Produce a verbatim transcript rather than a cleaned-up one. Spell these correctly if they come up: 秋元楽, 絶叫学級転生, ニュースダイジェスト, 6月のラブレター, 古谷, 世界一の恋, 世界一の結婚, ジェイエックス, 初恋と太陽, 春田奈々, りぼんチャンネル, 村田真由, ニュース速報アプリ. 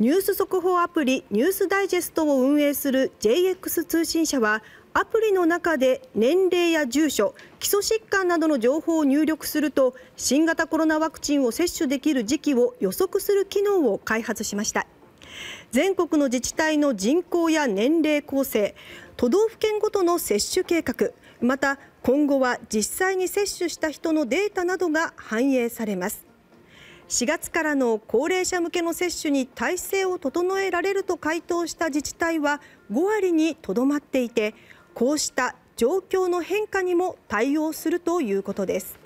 ニュース速報アプリニュースダイジェストを運営する ジェイエックス 通信社は、アプリの中で年齢や住所、基礎疾患などの情報を入力すると新型コロナワクチンを接種できる時期を予測する機能を開発しました。全国の自治体の人口や年齢構成、都道府県ごとの接種計画、また今後は実際に接種した人のデータなどが反映されます。しがつからの高齢者向けの接種に体制を整えられると回答した自治体はごわりにとどまっていて、こうした状況の変化にも対応するということです。